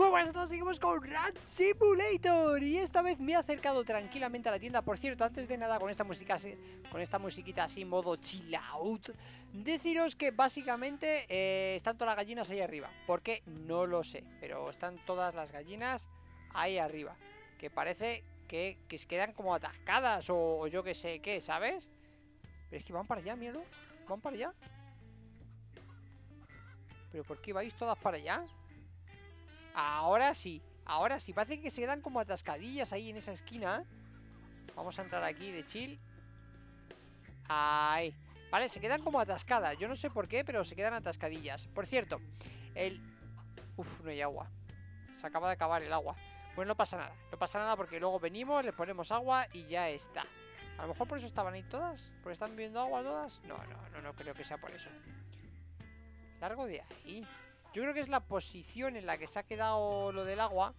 Muy buenas a todos, seguimos con Ranch Simulator. Y esta vez me he acercado tranquilamente a la tienda. Por cierto, antes de nada, con esta musiquita así, modo chill out, deciros que básicamente están todas las gallinas ahí arriba. ¿Por qué? No lo sé, pero están todas las gallinas ahí arriba, que parece que se quedan como atascadas o yo que sé qué, ¿sabes? Pero es que van para allá, míralo. Van para allá. ¿Pero por qué vais todas para allá? Ahora sí, parece que se quedan como atascadillas ahí en esa esquina. Vamos a entrar aquí de chill. Ahí, vale, se quedan como atascadas. Yo no sé por qué, pero se quedan atascadillas. Por cierto, el... Uf, no hay agua. Se acaba de acabar el agua. Pues no pasa nada, no pasa nada porque luego venimos, les ponemos agua y ya está. A lo mejor por eso estaban ahí todas, porque están bebiendo agua todas. No creo que sea por eso. Largo de ahí. Yo creo que es la posición en la que se ha quedado lo del agua,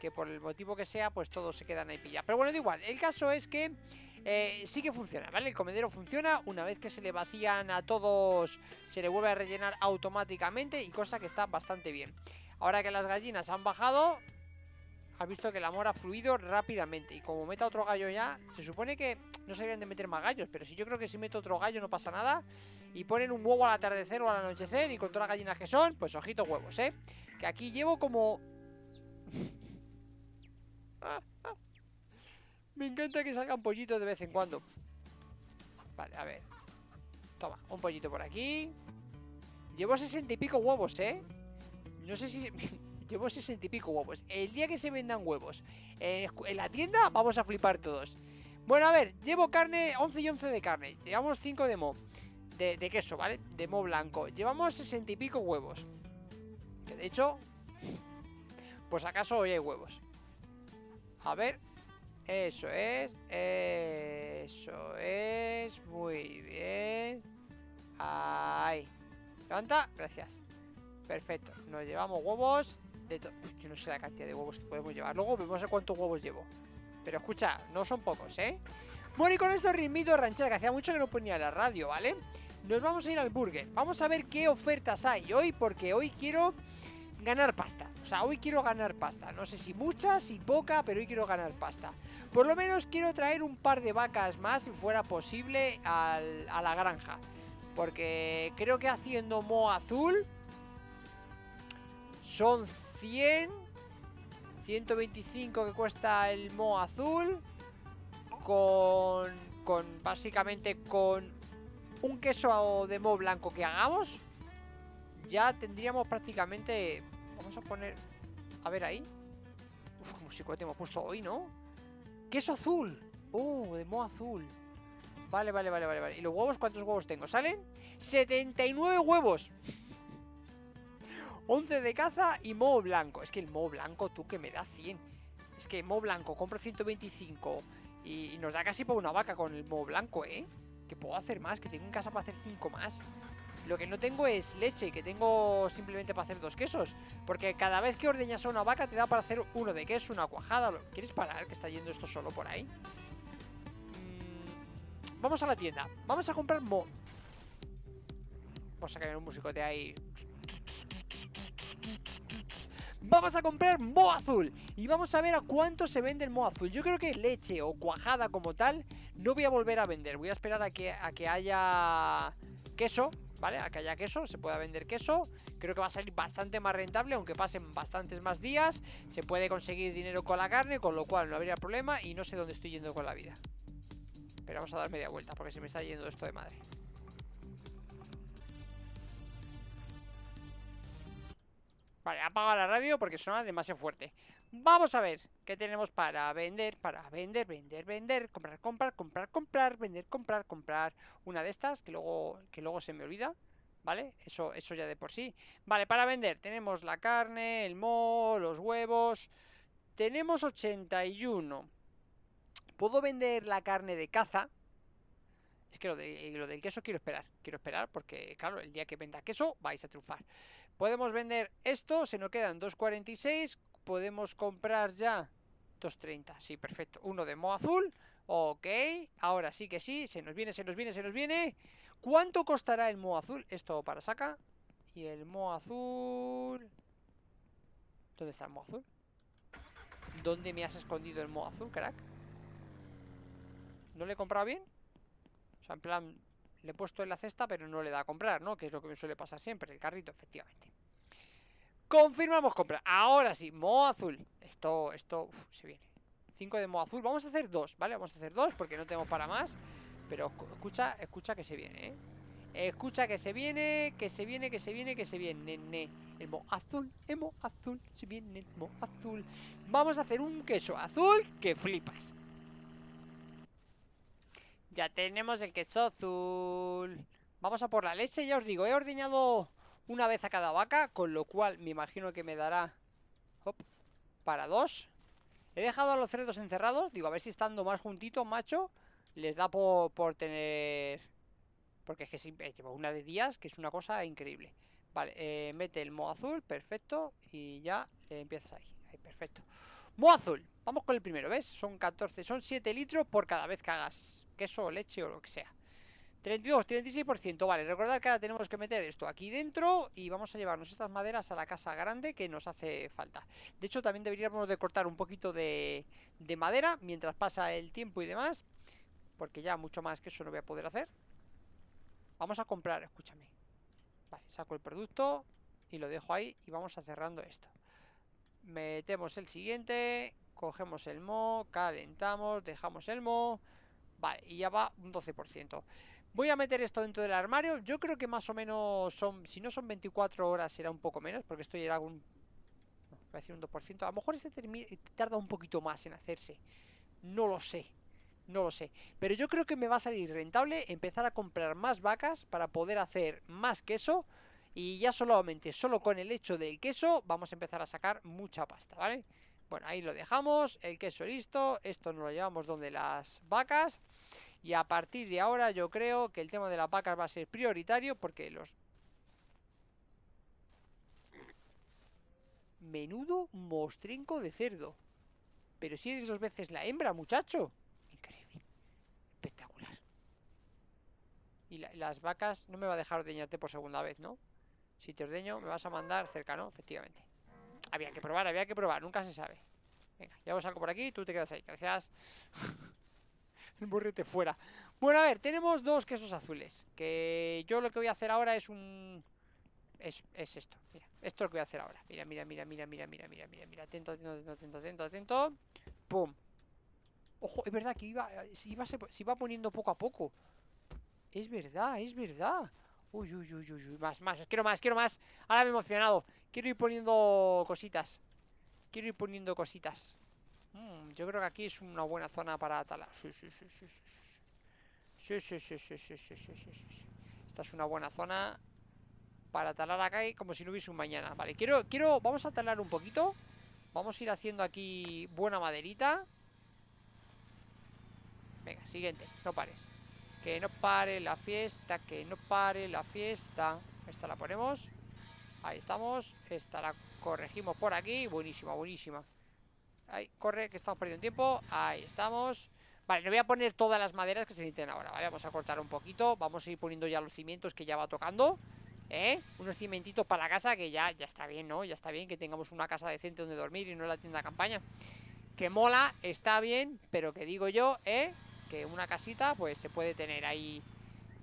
que por el motivo que sea, pues todos se quedan ahí pillados. Pero bueno, da igual, el caso es que sí que funciona, ¿vale? El comedero funciona, una vez que se le vacían a todos, se le vuelve a rellenar automáticamente, y cosa que está bastante bien. Ahora que las gallinas han bajado, has visto que el amor ha fluido rápidamente. Y como meta otro gallo ya, se supone que no se deberían de meter más gallos, pero si yo creo que si meto otro gallo no pasa nada. Y ponen un huevo al atardecer o al anochecer. Y con todas las gallinas que son, pues ojito huevos, ¿eh? Que aquí llevo como... Me encanta que salgan pollitos de vez en cuando. Vale, a ver. Toma, un pollito por aquí. Llevo 60 y pico huevos, ¿eh? No sé si... Llevo 60 y pico huevos. El día que se vendan huevos en la tienda, vamos a flipar todos. Bueno, a ver, llevo carne, 11 y 11 de carne. Llevamos 5 de mo. De queso, ¿vale? De moho blanco. Llevamos 60 y pico huevos. Que de hecho, pues acaso hoy hay huevos. A ver. Eso es. Eso es. Muy bien. Ahí. Levanta. Gracias. Perfecto. Nos llevamos huevos. Yo no sé la cantidad de huevos que podemos llevar. Luego vemos a cuántos huevos llevo. Pero escucha, no son pocos, ¿eh? Bueno, y con estos ritmitos rancheros, que hacía mucho que no ponía la radio, ¿vale? Nos vamos a ir al burger. Vamos a ver qué ofertas hay hoy, porque hoy quiero ganar pasta. O sea, hoy quiero ganar pasta. No sé si mucha, si poca, pero hoy quiero ganar pasta. Por lo menos quiero traer un par de vacas más, si fuera posible, a la granja. Porque creo que haciendo moho azul son 100, 125 que cuesta el moho azul. Con básicamente con un queso de moho blanco que hagamos, ya tendríamos prácticamente. Vamos a poner, a ver ahí. Uf, qué musicote hemos puesto hoy, ¿no? Queso azul, de moho azul. Vale. ¿Y los huevos? ¿Cuántos huevos tengo? ¿Salen? 79 huevos. 11 de caza y moho blanco. Es que el moho blanco, tú, que me da 100. Es que moho blanco, compro 125. Y nos da casi por una vaca con el moho blanco, ¿eh? Que puedo hacer más, que tengo en casa para hacer 5 más. Lo que no tengo es leche, que tengo simplemente para hacer 2 quesos. Porque cada vez que ordeñas a una vaca te da para hacer uno de queso, una cuajada. ¿Quieres parar? Que está yendo esto solo por ahí. Vamos a la tienda. Vamos a comprar moho. Vamos a caer un musicote ahí. Vamos a comprar moho azul y vamos a ver a cuánto se vende el moho azul. Yo creo que leche o cuajada como tal no voy a volver a vender. Voy a esperar a que haya queso, ¿vale? A que haya queso, se pueda vender queso. Creo que va a salir bastante más rentable, aunque pasen bastantes más días. Se puede conseguir dinero con la carne, con lo cual no habría problema. Y no sé dónde estoy yendo con la vida. Pero vamos a dar media vuelta porque se me está yendo esto de madre. Vale, apaga la radio porque suena demasiado fuerte. Vamos a ver qué tenemos para vender. Comprar, vender, comprar. Una de estas que luego se me olvida, ¿vale? Eso ya de por sí. Vale, para vender tenemos la carne, el moho, los huevos. Tenemos 81. Puedo vender la carne de caza. Es que lo del queso quiero esperar porque, claro, el día que venda queso vais a triunfar. Podemos vender esto, se nos quedan 2,46, podemos comprar ya 2,30, sí, perfecto, uno de moho azul, ok, ahora sí que sí, se nos viene. ¿Cuánto costará el moho azul? Esto para saca y el moho azul... ¿Dónde está el moho azul? ¿Dónde me has escondido el moho azul, crack? ¿No le he comprado bien? O sea, en plan, le he puesto en la cesta, pero no le da a comprar, ¿no? Que es lo que me suele pasar siempre, el carrito, efectivamente. Confirmamos compra. Ahora sí, moho azul. Esto, uf, se viene. 5 de moho azul. Vamos a hacer 2, ¿vale? Vamos a hacer 2 porque no tenemos para más. Pero escucha que se viene, ¿eh? Escucha que se viene, que se viene, que se viene, que se viene. El moho azul, el moho azul, se viene el moho azul. Vamos a hacer un queso azul que flipas. Ya tenemos el queso azul. Vamos a por la leche, ya os digo, he ordeñado una vez a cada vaca, con lo cual me imagino que me dará para 2. He dejado a los cerdos encerrados, digo, a ver si estando más juntitos, macho, les da por tener... Porque es que si, llevo una de días, que es una cosa increíble. Vale, mete el moho azul, perfecto, y ya empiezas ahí, perfecto. Moho azul, vamos con el primero, ¿ves? Son 14, son 7 litros por cada vez que hagas queso, leche o lo que sea. 32, 36%, vale, recordad que ahora tenemos que meter esto aquí dentro y vamos a llevarnos estas maderas a la casa grande que nos hace falta. De hecho, también deberíamos de cortar un poquito de madera mientras pasa el tiempo y demás, porque ya mucho más que eso no voy a poder hacer. Vamos a comprar, escúchame. Vale, saco el producto y lo dejo ahí y vamos a cerrando esto. Metemos el siguiente, cogemos el moho, calentamos, dejamos el moho. Vale, y ya va un 12%. Voy a meter esto dentro del armario. Yo creo que más o menos son... Si no son 24 horas será un poco menos, porque esto ya era un... No, voy a decir un 2%. A lo mejor este tarda un poquito más en hacerse. No lo sé. No lo sé. Pero yo creo que me va a salir rentable empezar a comprar más vacas para poder hacer más queso. Y ya solamente, solo con el hecho del queso, vamos a empezar a sacar mucha pasta, ¿vale? Bueno, ahí lo dejamos, el queso listo, esto nos lo llevamos donde las vacas. Y a partir de ahora yo creo que el tema de las vacas va a ser prioritario porque los... Menudo mostrenco de cerdo. Pero si eres 2 veces la hembra, muchacho. Increíble, espectacular. Y las vacas no me va a dejar ordeñarte por segunda vez, ¿no? Si te ordeño me vas a mandar cerca, ¿no? Efectivamente. Había que probar, nunca se sabe. Venga, ya os salgo por aquí, tú te quedas ahí, gracias. El burrete fuera. Bueno, a ver, tenemos 2 quesos azules. Que yo lo que voy a hacer ahora es un... Es esto, mira, esto es lo que voy a hacer ahora. Mira, mira, mira, mira, mira, mira, mira, mira. Atento, atento, atento, atento, atento, atento. Pum. Ojo, es verdad que se iba poniendo poco a poco. Es verdad, es verdad. Uy, uy, uy, uy, uy, más, más, quiero más, quiero más. Ahora me he emocionado. Quiero ir poniendo cositas. Quiero ir poniendo cositas. Yo creo que aquí es una buena zona para talar. Sí, sí, sí, sí, sí. Sí, sí, sí, sí, sí, sí, sí, sí, sí. Esta es una buena zona para talar acá y como si no hubiese un mañana. Vale, vamos a talar un poquito. Vamos a ir haciendo aquí buena maderita. Venga, siguiente, no pares. Que no pare la fiesta, que no pare la fiesta. Esta la ponemos. Ahí estamos. Esta la corregimos por aquí. Buenísima, buenísima. Ahí, corre, que estamos perdiendo tiempo. Ahí estamos. Vale, no voy a poner todas las maderas que se necesitan ahora, ¿vale? Vamos a cortar un poquito. Vamos a ir poniendo ya los cimientos que ya va tocando. ¿Eh? Unos cimentitos para la casa que ya está bien, ¿no? Ya está bien que tengamos una casa decente donde dormir y no la tienda de campaña. Que mola, está bien, pero que digo yo, ¿eh? Que una casita pues se puede tener ahí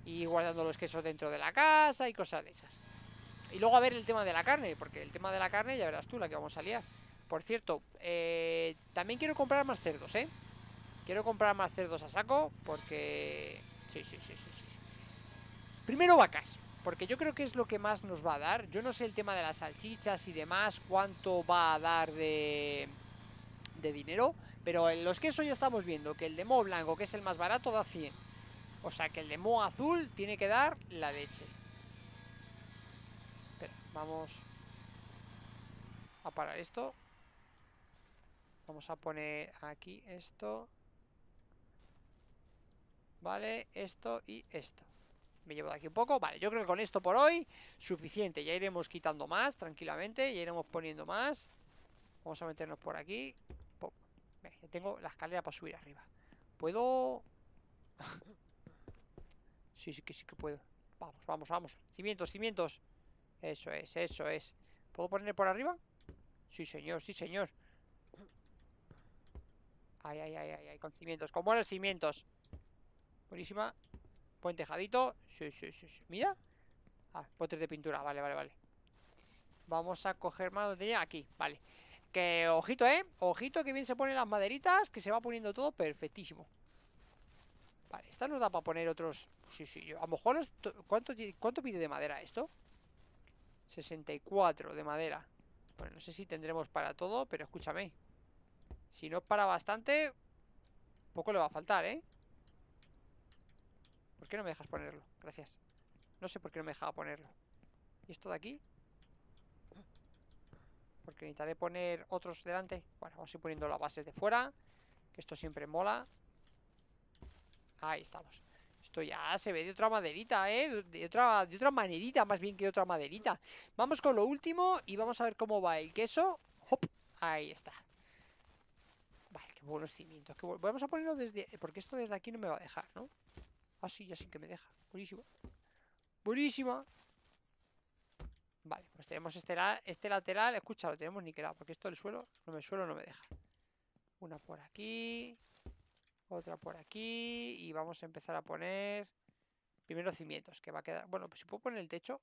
y guardando los quesos dentro de la casa y cosas de esas. Y luego a ver el tema de la carne, porque el tema de la carne ya verás tú la que vamos a liar. Por cierto, también quiero comprar más cerdos, ¿eh? Quiero comprar más cerdos a saco porque... Sí, sí, sí, sí, sí. Primero vacas, porque yo creo que es lo que más nos va a dar. Yo no sé el tema de las salchichas y demás, cuánto va a dar de dinero. Pero en los quesos ya estamos viendo que el de moho blanco, que es el más barato, da 100. O sea que el de moho azul tiene que dar la leche. Espera, vamos a parar esto. Vamos a poner aquí esto. Vale, esto y esto. Me llevo de aquí un poco. Vale, yo creo que con esto por hoy suficiente. Ya iremos quitando más tranquilamente. Ya iremos poniendo más. Vamos a meternos por aquí. Ya tengo la escalera para subir arriba. ¿Puedo? Sí, sí que puedo. Vamos, vamos, vamos. Cimientos, cimientos. Eso es, eso es. ¿Puedo ponerle por arriba? Sí, señor, sí, señor. Ay, ay, ay, ay, ay, con cimientos, con buenos cimientos. Buenísima. Buen tejadito. Sí, sí, sí, sí. Mira. Ah, potes de pintura. Vale, vale, vale. Vamos a coger más donde tenía. Aquí, vale. Que ojito, ojito que bien se ponen las maderitas, que se va poniendo todo perfectísimo. Vale, esta nos da para poner otros. Sí, sí, yo a lo mejor los... ¿Cuánto pide de madera esto? 64 de madera. Bueno, no sé si tendremos para todo, pero escúchame, si no para bastante, poco le va a faltar, ¿eh? ¿Por qué no me dejas ponerlo? Gracias. No sé por qué no me dejaba ponerlo. ¿Y esto de aquí? Porque necesitaré poner otros delante. Bueno, vamos a ir poniendo las bases de fuera, que esto siempre mola. Ahí estamos. Esto ya se ve de otra maderita, ¿eh? De otra manerita, más bien que de otra maderita. Vamos con lo último y vamos a ver cómo va el queso. ¡Hop! Ahí está. Vale, qué buenos cimientos. Vamos a ponerlo desde... Porque esto desde aquí no me va a dejar, ¿no? Ah, sí, ya sí que me deja. Buenísimo. Buenísima. Vale, pues tenemos este lateral. Escucha, lo tenemos niquelado, porque esto del suelo, el suelo no me deja. Una por aquí... Otra por aquí. Y vamos a empezar a poner primero cimientos, que va a quedar... Bueno, pues si puedo poner el techo.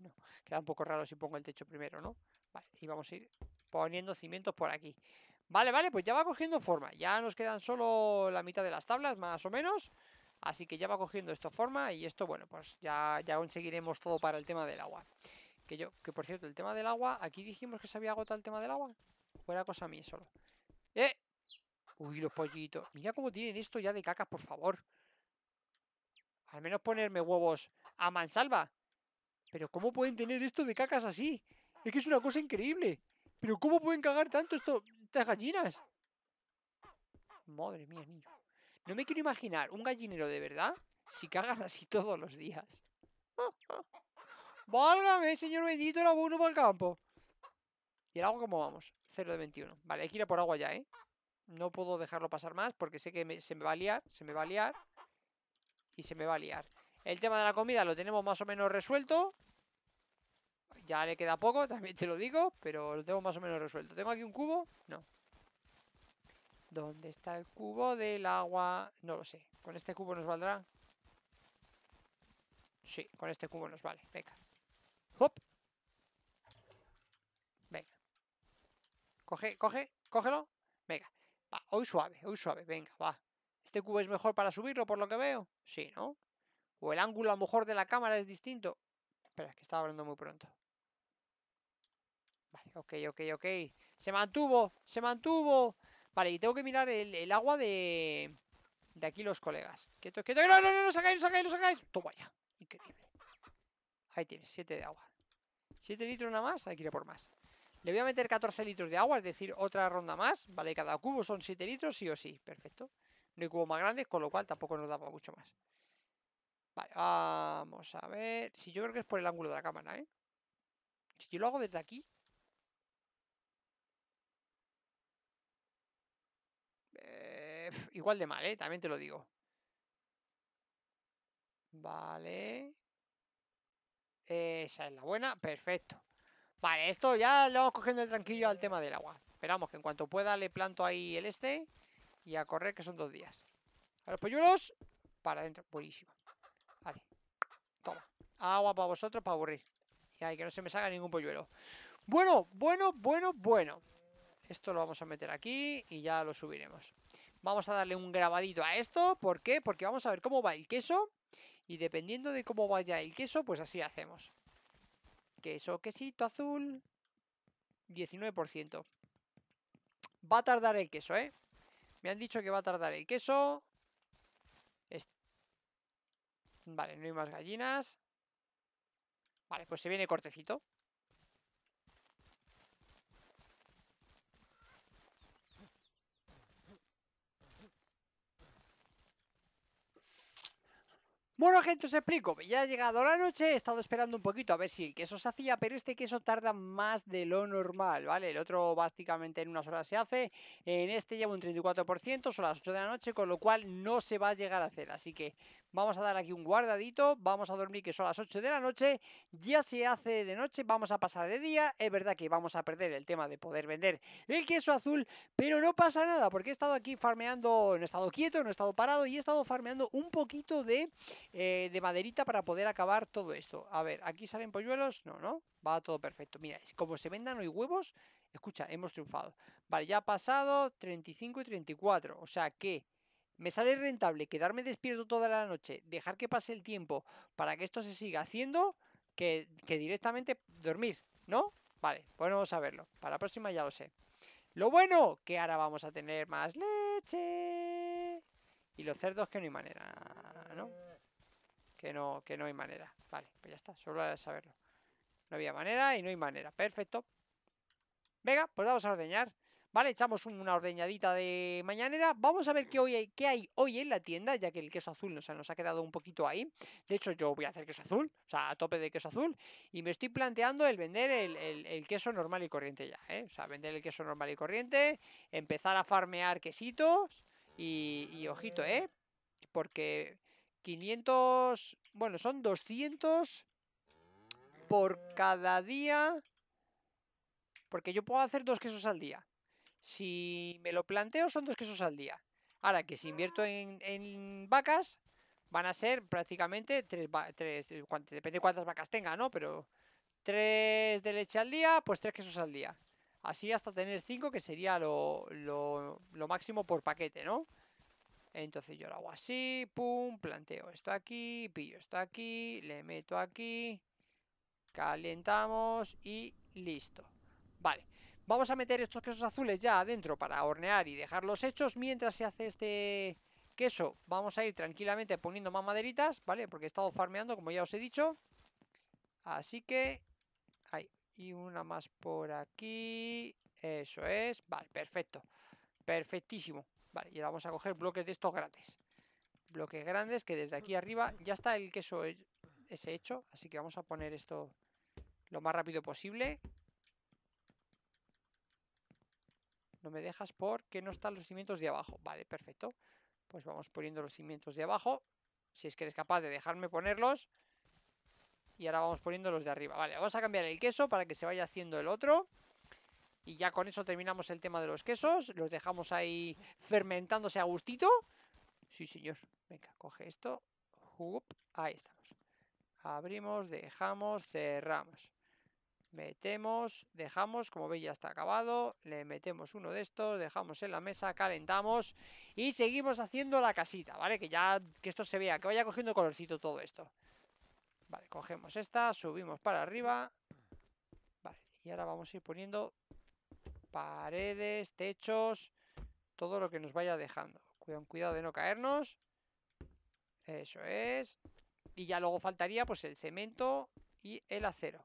No, queda un poco raro si pongo el techo primero, ¿no? Vale, y vamos a ir poniendo cimientos por aquí. Vale, vale, pues ya va cogiendo forma. Ya nos quedan solo la mitad de las tablas, más o menos. Así que ya va cogiendo esto forma. Y esto, bueno, pues ya conseguiremos todo para el tema del agua. Que por cierto, el tema del agua, aquí dijimos que se había agotado el tema del agua. Fuera cosa mía solo. Uy, los pollitos. Mira cómo tienen esto ya de cacas, por favor. Al menos ponerme huevos a mansalva. Pero ¿cómo pueden tener esto de cacas así? Es que es una cosa increíble. Pero ¿cómo pueden cagar tanto estas gallinas? Madre mía, niño. No me quiero imaginar un gallinero de verdad si cagan así todos los días. ¡Válgame, señor bendito, el abono para el campo! ¿Y el agua cómo vamos? 0 de 21. Vale, hay que ir a por agua ya, ¿eh? No puedo dejarlo pasar más porque sé que se me va a liar. El tema de la comida lo tenemos más o menos resuelto. Ya le queda poco, también te lo digo, pero lo tengo más o menos resuelto. ¿Tengo aquí un cubo? No. ¿Dónde está el cubo del agua? No lo sé. ¿Con este cubo nos valdrá? Sí, con este cubo nos vale. Venga. ¡Hop! Venga. Coge, coge, cógelo. Venga. Va, hoy suave, venga, va. ¿Este cubo es mejor para subirlo por lo que veo? Sí, ¿no? O el ángulo a lo mejor de la cámara es distinto. Espera, que estaba hablando muy pronto. Vale, ok, ok, ok. Se mantuvo, se mantuvo. Vale, y tengo que mirar el agua de aquí los colegas. Quieto, quieto, no, no, no, no, sacáis, no, sacáis, no, sacáis. Toma ya, increíble. Ahí tienes, 7 de agua. 7 litros nada más, hay que ir a por más. Le voy a meter 14 litros de agua, es decir, otra ronda más. Vale, cada cubo son 7 litros, sí o sí. Perfecto. No hay cubos más grandes, con lo cual tampoco nos da mucho más. Vale, vamos a ver. Sí, yo creo que es por el ángulo de la cámara, ¿eh? Si yo lo hago desde aquí. Igual de mal, ¿eh? También te lo digo. Vale. Esa es la buena, perfecto. Vale, esto ya lo vamos cogiendo el tranquillo al tema del agua. Esperamos que en cuanto pueda le planto ahí el este. Y a correr, que son 2 días. A los polluelos. Para adentro, buenísimo. Vale, toma. Agua para vosotros, para aburrir. Y ahí que no se me salga ningún polluelo. Bueno, bueno, bueno, bueno. Esto lo vamos a meter aquí y ya lo subiremos. Vamos a darle un grabadito a esto. ¿Por qué? Porque vamos a ver cómo va el queso. Y dependiendo de cómo vaya el queso, pues así hacemos. Queso, quesito azul. 19%. Va a tardar el queso, ¿eh? Me han dicho que va a tardar el queso. Vale, no hay más gallinas. Vale, pues se viene cortecito. Bueno, gente, os explico. Ya ha llegado la noche, he estado esperando un poquito a ver si el queso se hacía, pero este queso tarda más de lo normal, ¿vale? El otro prácticamente en unas horas se hace, en este lleva un 34%, son las 8 de la noche, con lo cual no se va a llegar a hacer. Así que Vamos a dar aquí un guardadito, vamos a dormir, que son las 8 de la noche, ya se hace de noche, vamos a pasar de día. Es verdad que vamos a perder el tema de poder vender el queso azul, pero no pasa nada, porque he estado aquí farmeando, no he estado quieto, no he estado parado, y he estado farmeando un poquito de maderita para poder acabar todo esto. A ver, aquí salen polluelos, no, va todo perfecto. Mira, como se vendan hoy huevos, escucha, hemos triunfado. Vale, ya ha pasado 35 y 34, o sea que me sale rentable quedarme despierto toda la noche, dejar que pase el tiempo para que esto se siga haciendo, que directamente dormir, ¿no? Vale, bueno, vamos a verlo. Para la próxima ya lo sé. Lo bueno, que ahora vamos a tener más leche. Y los cerdos que no hay manera, ¿no? Que no hay manera. Vale, pues ya está, solo a saberlo. No había manera y no hay manera, perfecto. Venga, pues vamos a ordeñar. Vale, echamos una ordeñadita de mañanera. Vamos a ver qué hay hoy en la tienda, ya que el queso azul nos ha quedado un poquito ahí. De hecho, yo voy a hacer queso azul, o sea, a tope de queso azul. Y me estoy planteando el vender el queso normal y corriente ya, ¿eh? O sea, vender el queso normal y corriente, empezar a farmear quesitos. Y ojito, ¿eh? Porque 500... Bueno, son 200 por cada día. Porque yo puedo hacer 2 quesos al día. Si me lo planteo, son 2 quesos al día. Ahora que si invierto en vacas, van a ser prácticamente 3, depende de cuántas vacas tenga, ¿no? Pero 3 de leche al día, pues 3 quesos al día. Así hasta tener 5, que sería lo máximo por paquete, ¿no? Entonces yo lo hago así, pum, planteo esto aquí, pillo esto aquí, le meto aquí, calentamos y listo. Vale. Vamos a meter estos quesos azules ya adentro para hornear y dejarlos hechos. Mientras se hace este queso, vamos a ir tranquilamente poniendo más maderitas, ¿vale? Porque he estado farmeando, como ya os he dicho. Así que... Ahí. Y una más por aquí. Eso es. Vale, perfecto. Perfectísimo. Vale, y ahora vamos a coger bloques de estos grandes. Bloques grandes que desde aquí arriba ya está el queso ese hecho. Así que vamos a poner esto lo más rápido posible. No me dejas porque no están los cimientos de abajo. Vale, perfecto. Pues vamos poniendo los cimientos de abajo. Si es que eres capaz de dejarme ponerlos. Y ahora vamos poniendo los de arriba. Vale, vamos a cambiar el queso para que se vaya haciendo el otro. Y ya con eso terminamos el tema de los quesos. Los dejamos ahí fermentándose a gustito. Sí, señor. Venga, coge esto. Up. Ahí estamos. Abrimos, dejamos, cerramos. Metemos, dejamos, como veis ya está acabado. Le metemos uno de estos, dejamos en la mesa, calentamos. Y seguimos haciendo la casita, ¿vale? Que ya, que esto se vea, que vaya cogiendo colorcito todo esto. Vale, cogemos esta, subimos para arriba. Vale, y ahora vamos a ir poniendo paredes, techos, todo lo que nos vaya dejando. Cuidado de no caernos. Eso es. Y ya luego faltaría pues el cemento y el acero.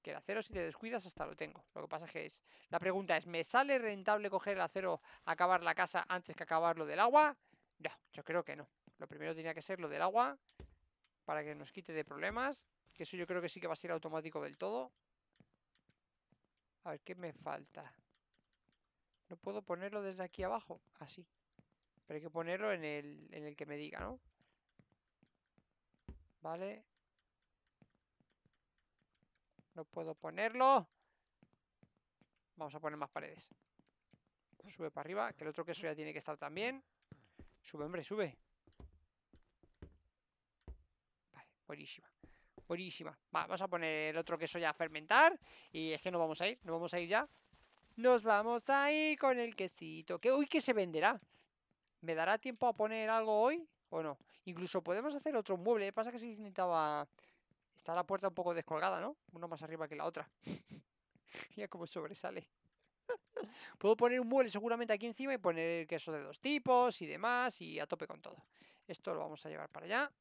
Que el acero, si te descuidas, hasta lo tengo. Lo que pasa es que la pregunta es, ¿me sale rentable coger el acero, acabar la casa antes que acabar lo del agua? No, yo creo que no. Lo primero tenía que ser lo del agua, para que nos quite de problemas. Que eso yo creo que sí que va a ser automático del todo. A ver, ¿qué me falta? No puedo ponerlo desde aquí abajo, así. Pero hay que ponerlo en el que me diga, ¿no? Vale. No puedo ponerlo. Vamos a poner más paredes. Sube para arriba, que el otro queso ya tiene que estar también. Sube, hombre, sube. Vale, buenísima. Buenísima. Vale, vamos a poner el otro queso ya a fermentar. Y es que nos vamos a ir, nos vamos a ir ya. Nos vamos a ir con el quesito. Que hoy que se venderá. ¿Me dará tiempo a poner algo hoy o no? Incluso podemos hacer otro mueble. Lo que pasa es que se necesitaba... Está la puerta un poco descolgada, ¿no? Uno más arriba que la otra. Mira cómo sobresale. Puedo poner un mueble seguramente aquí encima y poner queso de 2 tipos y demás. Y a tope con todo. Esto lo vamos a llevar para allá.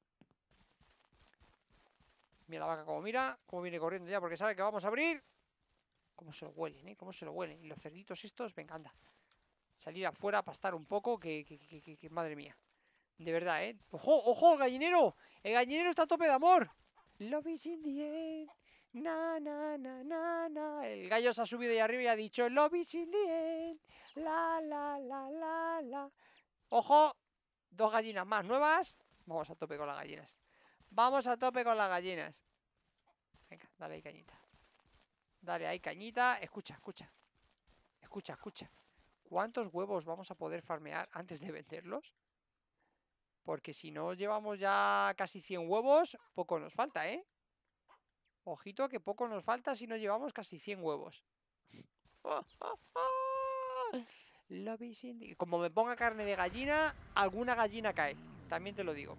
Mira la vaca como mira. Cómo viene corriendo ya porque sabe que vamos a abrir. Cómo se lo huelen, ¿eh? Cómo se lo huelen. Y los cerditos estos, venga, anda. Salir afuera a pastar un poco. Que madre mía. De verdad, ¿eh? ¡Ojo, ojo, el gallinero! El gallinero está a tope de amor. Love is in the end. Na, na, na, na, na. El gallo se ha subido ahí arriba y ha dicho Love is in the end. La, la, la, la, la. Ojo, 2 gallinas más nuevas. Vamos a tope con las gallinas. Vamos a tope con las gallinas. Venga, dale ahí cañita. Dale ahí cañita. Escucha, escucha. Escucha, escucha. ¿Cuántos huevos vamos a poder farmear antes de venderlos? Porque si no llevamos ya casi 100 huevos, poco nos falta, ¿eh? Ojito que poco nos falta si no llevamos casi 100 huevos. Como me ponga carne de gallina, alguna gallina cae. También te lo digo.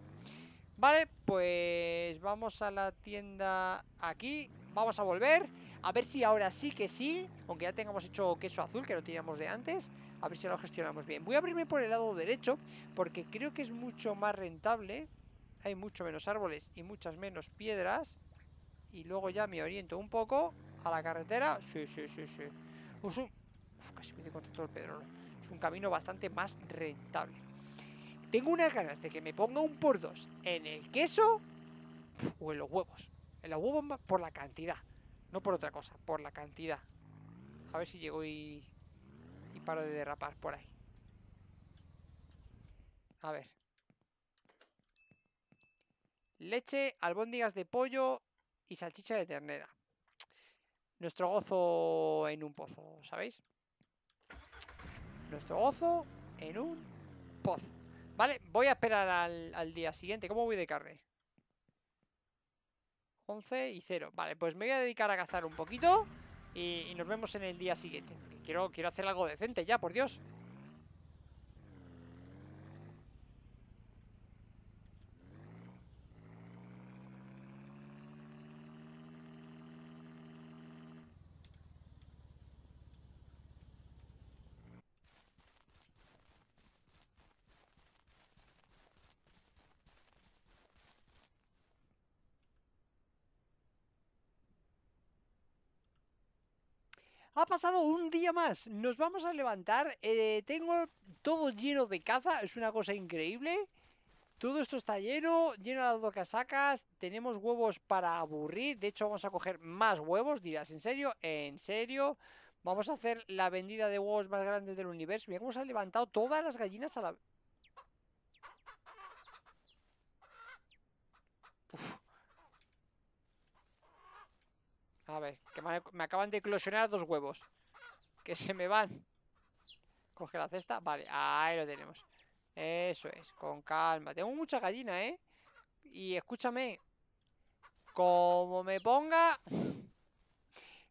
Vale, pues vamos a la tienda aquí. Vamos a volver. A ver si ahora sí que sí. Aunque ya tengamos hecho queso azul, que lo teníamos de antes. A ver si lo gestionamos bien. Voy a abrirme por el lado derecho, porque creo que es mucho más rentable. Hay mucho menos árboles y muchas menos piedras. Y luego ya me oriento un poco a la carretera. Sí, sí, sí, sí. Uf, casi me desconcentró el Pedro. Es un camino bastante más rentable. Tengo unas ganas de que me ponga un por dos en el queso o en los huevos. En los huevos por la cantidad. No por otra cosa, por la cantidad. A ver si llego y paro de derrapar por ahí. A ver. Leche, albóndigas de pollo y salchicha de ternera. Nuestro gozo en un pozo, ¿sabéis? Nuestro gozo en un pozo. Vale, voy a esperar al día siguiente. ¿Cómo voy de carne? 11 y 0. Vale, pues me voy a dedicar a cazar un poquito y nos vemos en el día siguiente. Quiero hacer algo decente ya, por Dios. Ha pasado un día más, nos vamos a levantar, tengo todo lleno de caza, es una cosa increíble. Todo esto está lleno de las dos casacas, tenemos huevos para aburrir, de hecho vamos a coger más huevos, dirás, ¿en serio? ¿En serio? Vamos a hacer la vendida de huevos más grande del universo, mira cómo se han levantado todas las gallinas a la... Uf. A ver, que me acaban de eclosionar dos huevos. Que se me van. Coge la cesta. Vale, ahí lo tenemos. Eso es, con calma. Tengo mucha gallina, ¿eh? Y escúchame. Como me ponga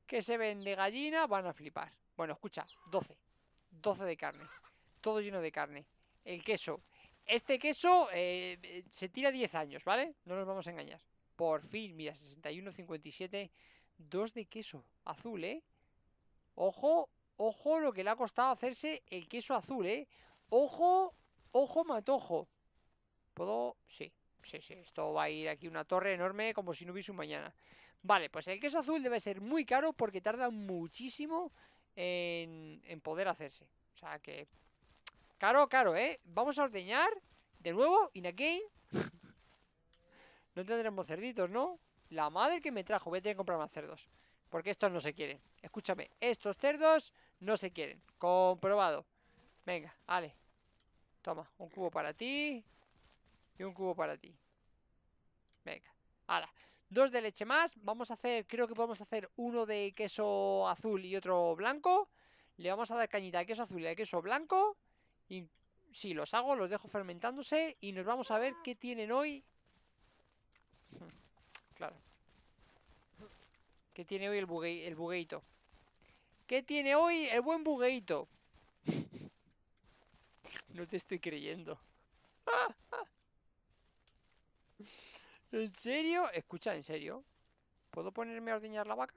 que se vende gallina, van a flipar. Bueno, escucha, 12. 12 de carne. Todo lleno de carne. El queso. Este queso se tira 10 años, ¿vale? No nos vamos a engañar. Por fin, mira, 61, 57... 2 de queso azul, ¿eh? Ojo, ojo lo que le ha costado hacerse el queso azul, ¿eh? Ojo, ojo matojo. ¿Puedo? Sí, sí, sí. Esto va a ir aquí una torre enorme como si no hubiese un mañana. Vale, pues el queso azul debe ser muy caro porque tarda muchísimo en poder hacerse. O sea que... Caro, caro, ¿eh? Vamos a ordeñar de nuevo, in again. No tendremos cerditos, ¿no? La madre que me trajo, voy a tener que comprar más cerdos. Porque estos no se quieren. Escúchame, estos cerdos no se quieren. Comprobado. Venga, vale. Toma, un cubo para ti. Y un cubo para ti. Venga, ahora 2 de leche más, vamos a hacer, creo que podemos hacer uno de queso azul y otro blanco. Le vamos a dar cañita al queso azul y al queso blanco. Y si los hago, los dejo fermentándose. Y nos vamos a ver qué tienen hoy. Claro. ¿Qué tiene hoy el bugueito? ¿Qué tiene hoy el buen bugueito? No te estoy creyendo. ¿En serio? Escucha, ¿en serio? ¿Puedo ponerme a ordeñar la vaca?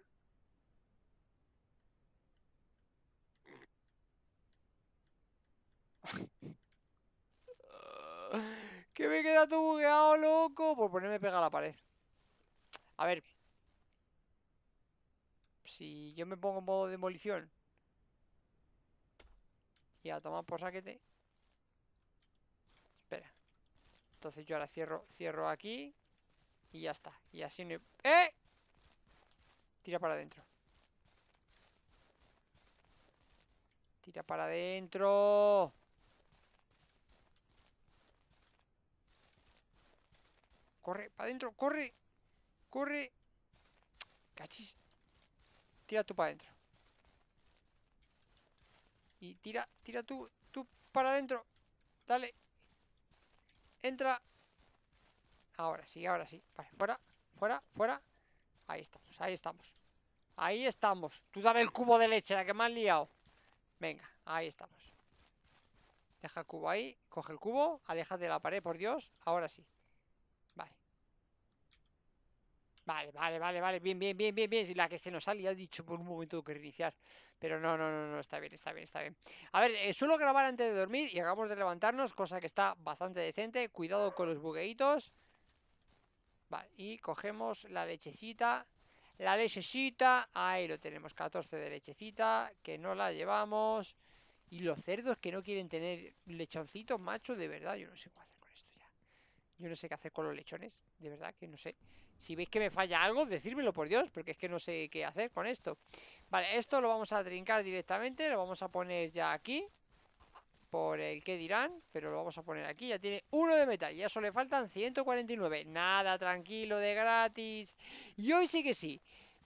¿Qué me queda todo bugueado, loco? Por ponerme pegada a la pared. A ver, si yo me pongo en modo demolición y a tomar por saquete. Espera. Entonces yo ahora cierro aquí y ya está. Y así no... ¡Eh! Tira para adentro. Tira para adentro. Corre, para adentro, corre. Corre. Cachis. Tira tú para adentro. Y tira tú para adentro. Dale. Entra. Ahora sí, ahora sí. Vale, fuera, fuera, fuera. Ahí estamos, ahí estamos. Ahí estamos. Tú dame el cubo de leche, la que me has liado. Venga, ahí estamos. Deja el cubo ahí. Coge el cubo. Aléjate de la pared, por Dios. Ahora sí. Vale. Vale, vale, vale, vale. Bien, bien, bien, bien, bien. La que se nos ha liado, he dicho por un momento que reiniciar. Pero no, no, no, no. Está bien, está bien, está bien. A ver, suelo grabar antes de dormir y acabamos de levantarnos, cosa que está bastante decente. Cuidado con los bugueitos. Vale, y cogemos la lechecita. La lechecita, ahí lo tenemos, 14 de lechecita, que no la llevamos. Y los cerdos que no quieren tener lechoncitos, macho, de verdad, yo no sé qué hacer con esto ya. Yo no sé qué hacer con los lechones, de verdad que no sé. Si veis que me falla algo, decírmelo, por Dios, porque es que no sé qué hacer con esto. Vale, esto lo vamos a trincar directamente, lo vamos a poner ya aquí. Por el que dirán, pero lo vamos a poner aquí. Ya tiene uno de metal, ya solo le faltan 149. Nada, tranquilo, de gratis. Y hoy sí que sí.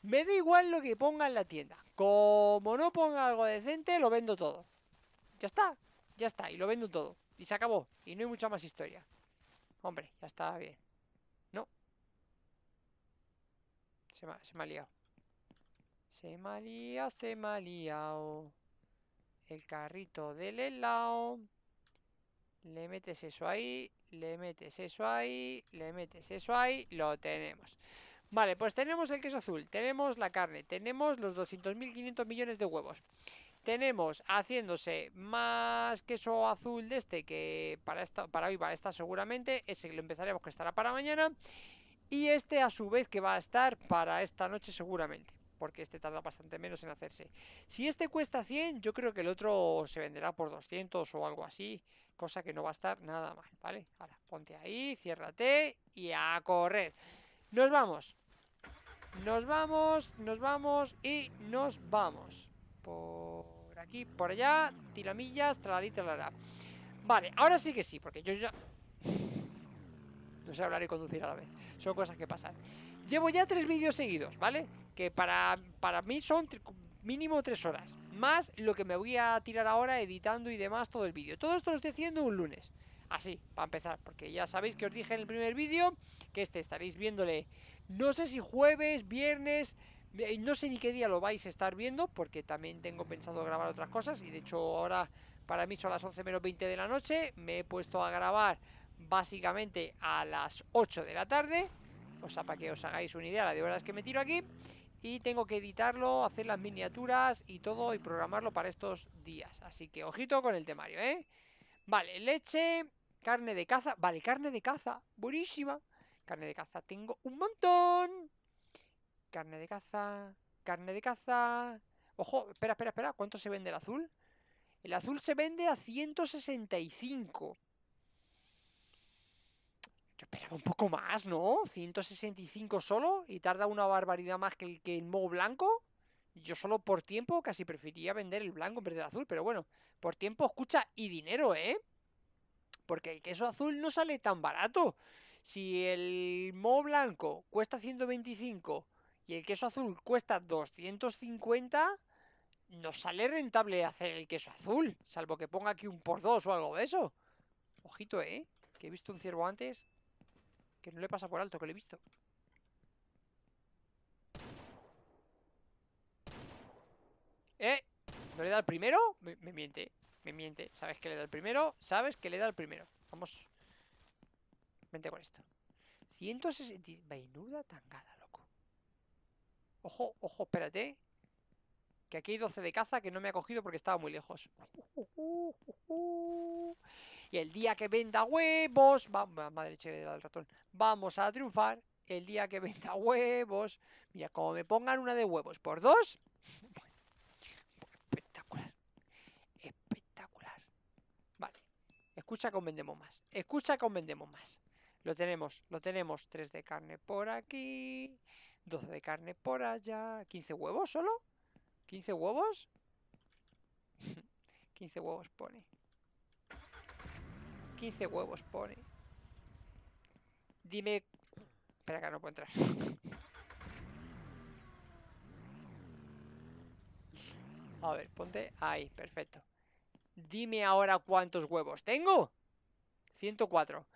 Me da igual lo que ponga en la tienda. Como no ponga algo decente, lo vendo todo. Ya está, ya está. Y lo vendo todo. Y se acabó. Y no hay mucha más historia. Hombre, ya está bien. No. Se me ha liado. Se me ha liado, se me ha liado. El carrito del helado. Le metes eso ahí. Le metes eso ahí. Le metes eso ahí. Lo tenemos. Vale, pues tenemos el queso azul. Tenemos la carne. Tenemos los 200.500 millones de huevos. Tenemos haciéndose más queso azul de este que para hoy va a estar seguramente. Ese lo empezaremos que estará para mañana. Y este a su vez que va a estar para esta noche seguramente. Porque este tarda bastante menos en hacerse. Si este cuesta 100, yo creo que el otro se venderá por 200 o algo así. Cosa que no va a estar nada mal, ¿vale? Ahora, ponte ahí, ciérrate y a correr. Nos vamos. Nos vamos, nos vamos y nos vamos. Por aquí, por allá, tiramillas, tralalí, tralará. Vale, ahora sí que sí, porque yo ya... No sé hablar y conducir a la vez. Son cosas que pasan. Llevo ya 3 vídeos seguidos, ¿vale? Que para mí son mínimo 3 horas. Más lo que me voy a tirar ahora editando y demás todo el vídeo. Todo esto lo estoy haciendo un lunes. Así, para empezar. Porque ya sabéis que os dije en el primer vídeo que este estaréis viéndole... No sé si jueves, viernes... No sé ni qué día lo vais a estar viendo. Porque también tengo pensado grabar otras cosas. Y de hecho ahora para mí son las 11:20 de la noche. Me he puesto a grabar... Básicamente a las 8 de la tarde. O sea, para que os hagáis una idea la de horas que me tiro aquí. Y tengo que editarlo, hacer las miniaturas y todo y programarlo para estos días. Así que ojito con el temario, ¿eh? Vale, leche, carne de caza. Vale, carne de caza, buenísima. Carne de caza, tengo un montón. Carne de caza, carne de caza. Ojo, espera, espera, espera, ¿cuánto se vende el azul? El azul se vende a 165. Yo esperaba un poco más, ¿no? 165 solo y tarda una barbaridad más que el moho blanco. Yo solo por tiempo casi preferiría vender el blanco en vez del azul. Pero bueno, por tiempo, escucha, y dinero, ¿eh? Porque el queso azul no sale tan barato. Si el moho blanco cuesta 125 y el queso azul cuesta 250, no sale rentable hacer el queso azul. Salvo que ponga aquí un por 2 o algo de eso. Ojito, ¿eh? Que he visto un ciervo antes... Que no le pasa por alto, que lo he visto. ¿No le da el primero? Me miente, me miente. ¿Sabes que le da el primero? ¿Sabes que le da el primero? Vamos. Vente con esto. 160... Vainuda tangada, loco. Ojo, ojo, espérate. Que aquí hay 12 de caza que no me ha cogido porque estaba muy lejos. Y el día que venda huevos... Madre chévere del ratón. Vamos a triunfar. El día que venda huevos... Mira, como me pongan una de huevos por 2... Espectacular. Espectacular. Vale. Escucha que os vendemos más. Escucha que os vendemos más. Lo tenemos, lo tenemos. 3 de carne por aquí. 12 de carne por allá. 15 huevos solo. 15 huevos. 15 huevos pone. 15 huevos pone. Dime Espera que no puedo entrar. A ver, ponte ahí, perfecto. Dime ahora cuántos huevos tengo. 104.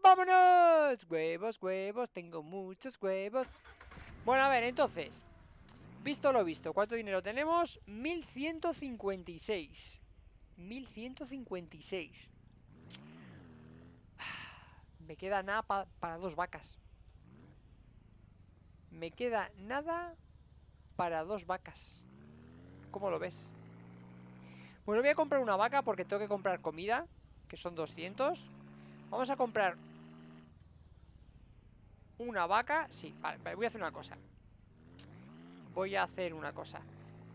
¡Vámonos! Huevos, huevos, tengo muchos huevos. Bueno, a ver, entonces, visto lo visto, ¿cuánto dinero tenemos? 1156. 1156. Me queda nada para dos vacas. Me queda nada para dos vacas. ¿Cómo lo ves? Bueno, voy a comprar una vaca porque tengo que comprar comida, que son 200. Vamos a comprar una vaca. Sí, vale, voy a hacer una cosa.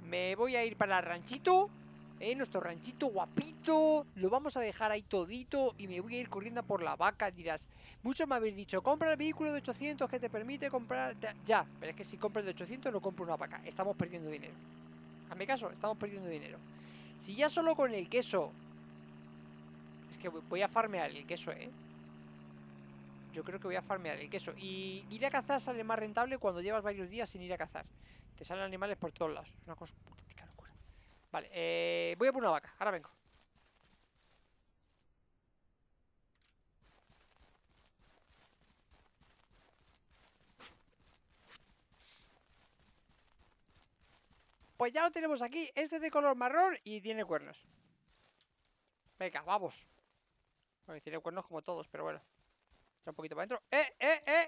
Me voy a ir para el ranchito, nuestro ranchito guapito. Lo vamos a dejar ahí todito y me voy a ir corriendo por la vaca. Dirás, muchos me habéis dicho, compra el vehículo de 800 que te permite comprar. Ya, pero es que si compras de 800 no compro una vaca. Estamos perdiendo dinero. A mi caso, estamos perdiendo dinero. Si ya solo con el queso... Es que voy a farmear el queso, ¿eh? Yo creo que voy a farmear el queso. Y ir a cazar sale más rentable cuando llevas varios días sin ir a cazar. Te salen animales por todos lados. Es una cosa auténtica locura. Vale, voy a por una vaca. Ahora vengo. Pues ya lo tenemos aquí. Este es de color marrón y tiene cuernos. Venga, vamos. Bueno, tiene cuernos como todos, pero bueno. Entra un poquito para adentro. ¡Eh!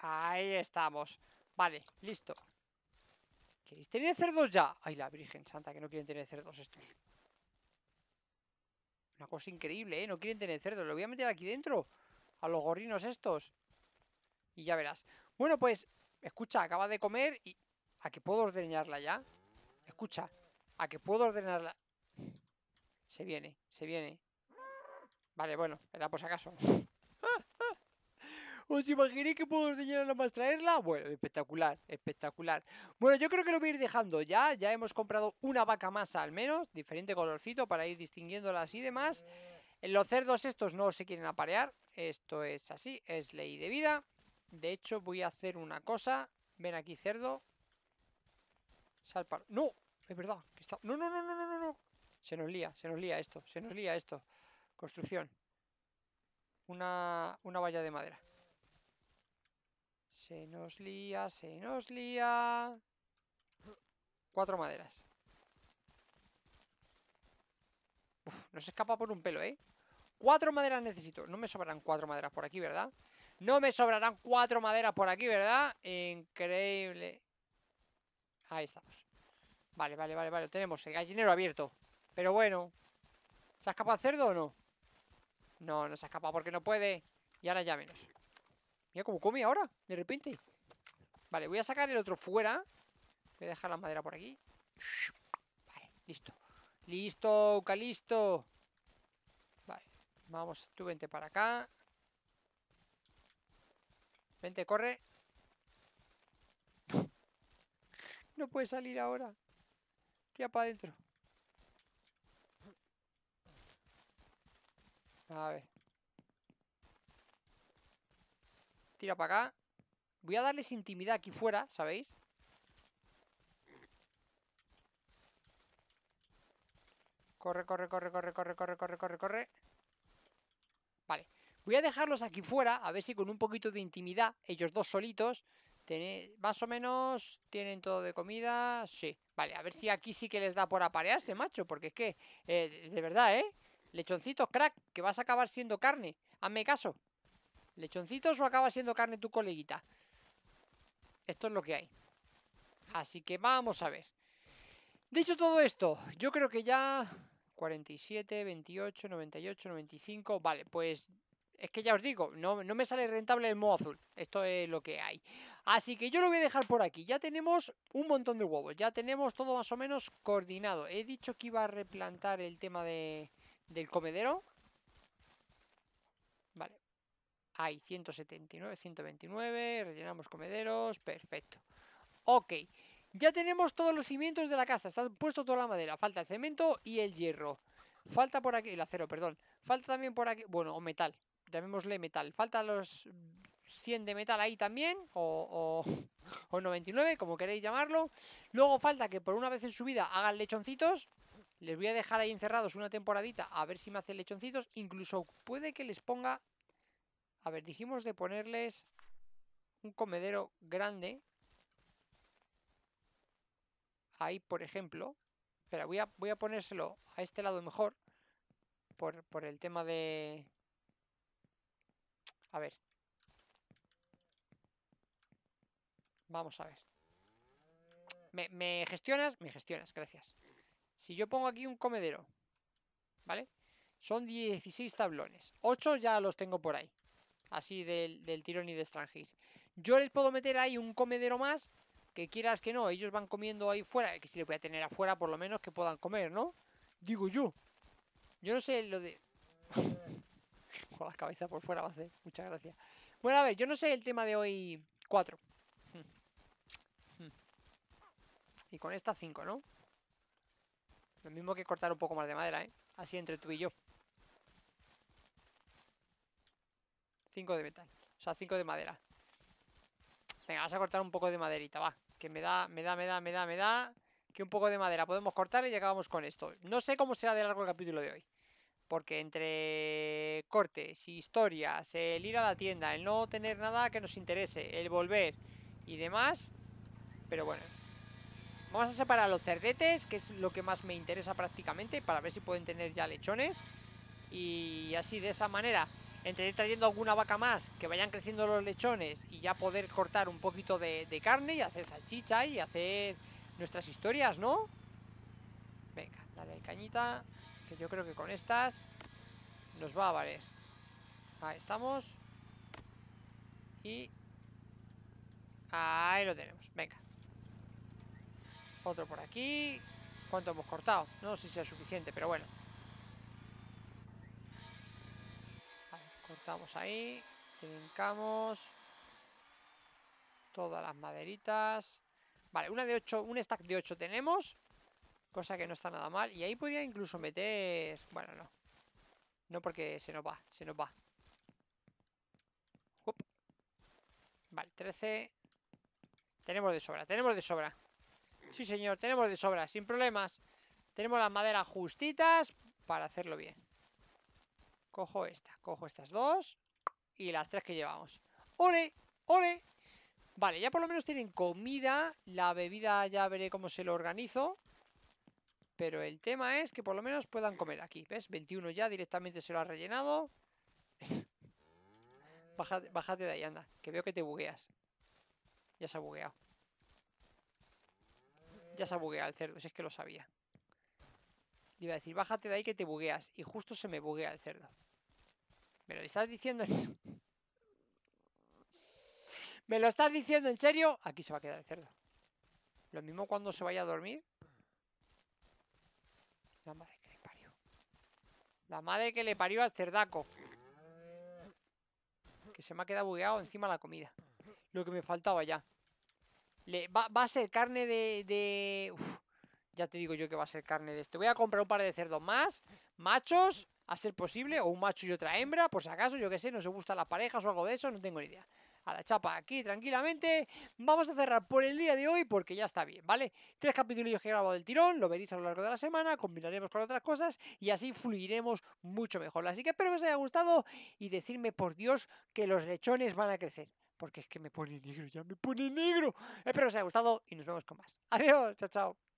Ahí estamos. Vale, listo. ¿Queréis tener cerdos ya? Ay, la Virgen Santa, que no quieren tener cerdos estos. Una cosa increíble, ¿eh? No quieren tener cerdos. Lo voy a meter aquí dentro. A los gorrinos estos. Y ya verás. Bueno, pues, escucha, acaba de comer y... ¿A que puedo ordeñarla ya? Escucha, ¿a que puedo ordeñarla? Se viene, se viene. Vale, bueno, era por si acaso. ¿Os imagináis que puedo ordeñarla más traerla? Bueno, espectacular, espectacular. Bueno, yo creo que lo voy a ir dejando ya. Ya hemos comprado una vaca más al menos. Diferente colorcito para ir distinguiéndolas y demás. Los cerdos estos no se quieren aparear. Esto es así, es ley de vida. De hecho, voy a hacer una cosa. Ven aquí, cerdo. Sal para... ¡No! Es verdad que está... No. Se nos lía esto. Construcción. Una valla de madera. Se nos lía. 4 maderas. Uf, no se escapa por un pelo, ¿eh? 4 maderas necesito. No me sobrarán 4 maderas por aquí, ¿verdad? Increíble. Ahí estamos. Vale. Tenemos el gallinero abierto. Pero bueno. ¿Se ha escapado el cerdo o no? No, no se ha escapado porque no puede. Y ahora ya menos. Mira cómo come ahora, de repente. Vale, voy a sacar el otro fuera. Voy a dejar la madera por aquí. Vale, listo. Listo, Uca, listo. Vale, vamos, tú vente para acá. Vente, corre. No puede salir ahora. Tira para adentro. A ver. Tira para acá. Voy a darles intimidad aquí fuera, ¿sabéis? Corre. Vale. Voy a dejarlos aquí fuera. A ver si con un poquito de intimidad, ellos dos solitos... Más o menos tienen todo de comida. Sí, vale, a ver si aquí sí que les da por aparearse, macho. Porque es que, de verdad, lechoncitos, crack, que vas a acabar siendo carne. Hazme caso. Lechoncitos o acaba siendo carne tu coleguita. Esto es lo que hay. Así que vamos a ver. Dicho todo esto, yo creo que ya 47, 28, 98, 95. Vale, pues... Es que ya os digo, no me sale rentable el modo azul. Esto es lo que hay. Así que yo lo voy a dejar por aquí. Ya tenemos un montón de huevos. Ya tenemos todo más o menos coordinado. He dicho que iba a replantar el tema del comedero. Vale. Hay 179, 129. Rellenamos comederos. Perfecto. Ok. Ya tenemos todos los cimientos de la casa. Está puesto toda la madera. Falta el cemento y el hierro. Falta por aquí... El acero, perdón. Falta también por aquí... Bueno, o metal. Llamémosle metal. Falta los 100 de metal ahí también, o 99, como queréis llamarlo. Luego falta que por una vez en su vida hagan lechoncitos. Les voy a dejar ahí encerrados una temporadita a ver si me hacen lechoncitos. Incluso puede que les ponga... A ver, dijimos de ponerles un comedero grande. Ahí, por ejemplo. Espera, voy a ponérselo a este lado mejor. Por el tema de... A ver. Vamos a ver. ¿Me gestionas? Me gestionas, gracias. Si yo pongo aquí un comedero, ¿vale? Son 16 tablones. 8 ya los tengo por ahí. Así del tirón y de extranjis. Yo les puedo meter ahí un comedero más. Que quieras que no, ellos van comiendo ahí fuera. Que si les voy a tener afuera, por lo menos que puedan comer, ¿no? Digo yo. Yo no sé lo de... Con la cabeza por fuera va a hacer. Muchas gracias. Bueno, a ver, yo no sé el tema de hoy 4. Y con esta 5, ¿no? Lo mismo que cortar un poco más de madera, ¿eh? Así entre tú y yo. 5 de metal, o sea, 5 de madera. Venga, vas a cortar un poco de maderita, va. Que me da. Que un poco de madera podemos cortar y acabamos con esto. No sé cómo será de largo el capítulo de hoy. Porque entre cortes, historias, el ir a la tienda, el no tener nada que nos interese, el volver y demás. Pero bueno. Vamos a separar los cerdetes, que es lo que más me interesa prácticamente, para ver si pueden tener ya lechones. Y así, de esa manera, entre ir trayendo alguna vaca más, que vayan creciendo los lechones y ya poder cortar un poquito de carne y hacer salchicha y hacer nuestras historias, ¿no? Venga, dale cañita, que yo creo que con estas nos va a valer. Ahí estamos. Y ahí lo tenemos, venga. Otro por aquí. ¿Cuánto hemos cortado? No sé si sea suficiente, pero bueno. Vale, cortamos ahí. Trincamos. Todas las maderitas. Vale, una de 8, un stack de 8 tenemos. Cosa que no está nada mal. Y ahí podría incluso meter... Bueno, no. No, porque se nos va, se nos va. Up. Vale, 13. Tenemos de sobra, tenemos de sobra. Sí, señor, tenemos de sobra, sin problemas. Tenemos las maderas justitas para hacerlo bien. Cojo esta, cojo estas dos y las tres que llevamos. ¡Ole! ¡Ole! Vale, ya por lo menos tienen comida. La bebida ya veré cómo se lo organizo. Pero el tema es que por lo menos puedan comer aquí. ¿Ves? 21 ya, directamente se lo ha rellenado. Bájate de ahí, anda, que veo que te bugueas. Ya se ha bugueado. Ya se ha bugueado el cerdo, si es que lo sabía. Iba a decir, bájate de ahí que te bugueas. Y justo se me buguea el cerdo. ¿Me lo estás diciendo en... ¿Me lo estás diciendo en serio? Aquí se va a quedar el cerdo. Lo mismo cuando se vaya a dormir. La madre que le parió. La madre que le parió al cerdaco. Que se me ha quedado bugueado encima la comida. Lo que me faltaba ya. Va a ser carne de... Uf, ya te digo yo que va a ser carne de este. Voy a comprar un par de cerdos más. Machos, a ser posible. O un macho y otra hembra, por si acaso, yo que sé. No se gustan las parejas o algo de eso, no tengo ni idea. A la chapa aquí, tranquilamente. Vamos a cerrar por el día de hoy porque ya está bien, ¿vale? 3 capítulos que he grabado del tirón. Lo veréis a lo largo de la semana. Combinaremos con otras cosas y así fluiremos mucho mejor. Así que espero que os haya gustado. Y decirme, por Dios, que los lechones van a crecer. Porque es que me pone negro, ya me pone negro. Espero que os haya gustado y nos vemos con más. Adiós, chao, chao.